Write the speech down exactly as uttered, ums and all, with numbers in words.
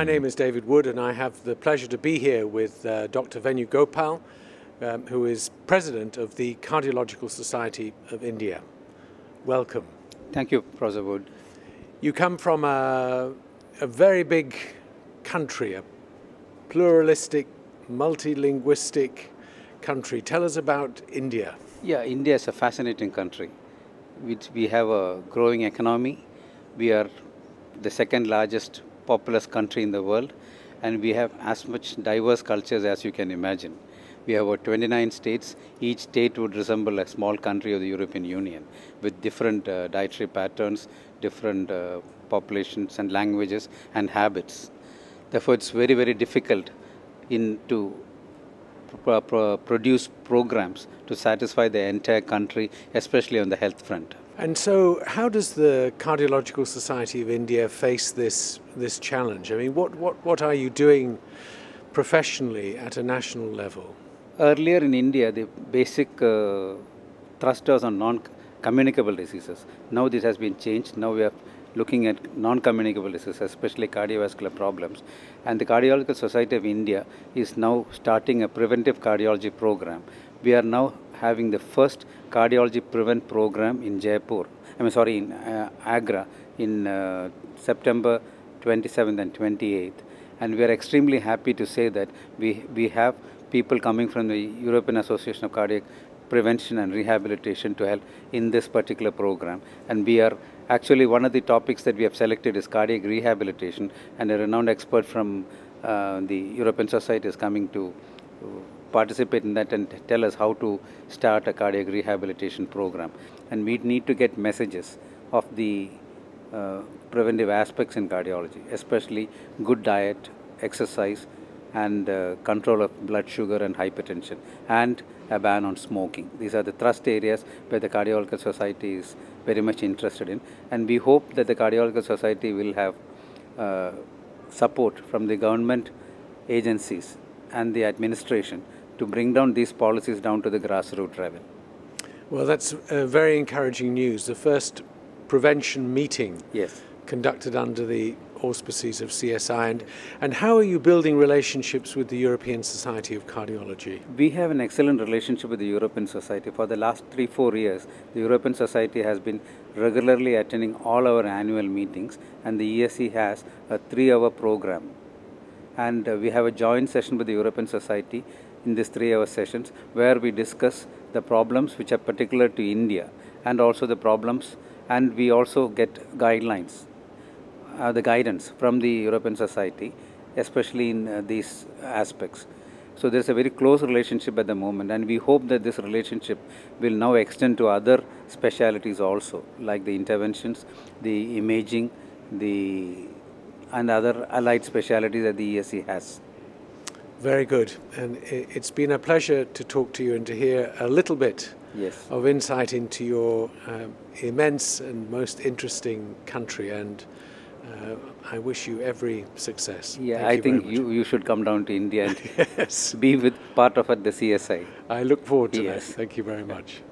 My name is David Wood, and I have the pleasure to be here with uh, Doctor Venu Gopal, um, who is President of the Cardiological Society of India. Welcome. Thank you, Professor Wood. You come from a, a very big country, a pluralistic, multilinguistic country. Tell us about India. Yeah, India is a fascinating country. We, we have a growing economy. We are the second largest populous country in the world, and we have as much diverse cultures as you can imagine. We have about twenty-nine states. Each state would resemble a small country of the European Union with different uh, dietary patterns, different uh, populations and languages and habits. Therefore, it's very, very difficult in to pro pro produce programs to satisfy the entire country, especially on the health front. And so, how does the Cardiological Society of India face this this challenge? I mean, what what what are you doing professionally at a national level? Earlier in India, the basic uh, thrust was on non-communicable diseases. Now this has been changed. Now we are looking at non-communicable diseases, especially cardiovascular problems. And the Cardiological Society of India is now starting a preventive cardiology program. We are now having the first cardiology prevent program in Jaipur, I mean sorry, in uh, Agra in uh, September twenty-seventh and twenty-eighth. And we are extremely happy to say that we, we have people coming from the European Association of Cardiac Prevention and Rehabilitation to help in this particular program. And we are actually, one of the topics that we have selected is cardiac rehabilitation, and a renowned expert from uh, the European Society is coming to uh, participate in that and tell us how to start a cardiac rehabilitation program. And we need to get messages of the uh, preventive aspects in cardiology, especially good diet, exercise, and uh, control of blood sugar and hypertension, and a ban on smoking. These are the thrust areas where the Cardiological Society is very much interested in. And we hope that the Cardiological Society will have uh, support from the government agencies and the administration to bring down these policies down to the grassroots level. Well, that's uh, very encouraging news. The first prevention meeting, yes, conducted under the auspices of C S I. And, and how are you building relationships with the European Society of Cardiology? We have an excellent relationship with the European Society. For the last three, four years, the European Society has been regularly attending all our annual meetings, and the E S C has a three-hour program. And uh, we have a joint session with the European Society in these three-hour sessions, where we discuss the problems which are particular to India, and also the problems, and we also get guidelines, uh, the guidance from the European Society, especially in uh, these aspects. So there's a very close relationship at the moment, and we hope that this relationship will now extend to other specialities also, like the interventions, the imaging, the and other allied specialities that the E S C has. Very good. And it's been a pleasure to talk to you and to hear a little bit, yes, of insight into your um, immense and most interesting country. And uh, I wish you every success. Yeah, Thank I you think you, you should come down to India and yes, be with part of it, the C S I. I look forward to, yes, that. Thank you very much.